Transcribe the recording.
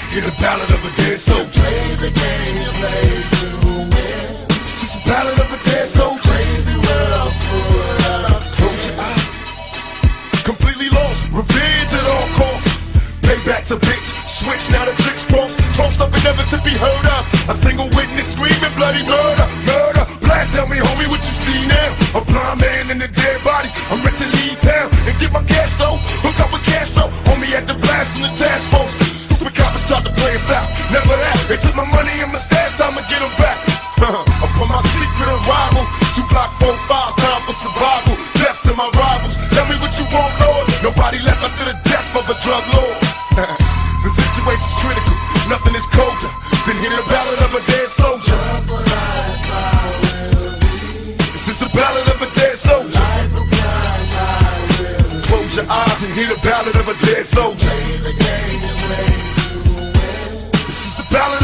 The That's a bitch. Switch, now the tricks cross. Tossed up and never to be heard of. A single witness screaming bloody murder, murder. Blast, tell me, homie, what you see now? A blind man in a dead body. I'm ready to leave town and get my cash though. Hook up with cash though. Homie had to blast from the task force. Stupid cops tried to play us out. Never that. They took my money and my stash. Time to get them back. Up on my secret arrival. 2 Glock 45s. Time for survival. Death to my rivals. Tell me what you want, Lord. Nobody left after the death of a drug lord. The situation's critical, nothing is colder than hearing a ballad of a dead soldier. Love for life, I will be. This is a ballad of a dead soldier. Life for life, I will be. Close your eyes and hear the ballad of a dead soldier. Play the game and play to win. This is a ballad.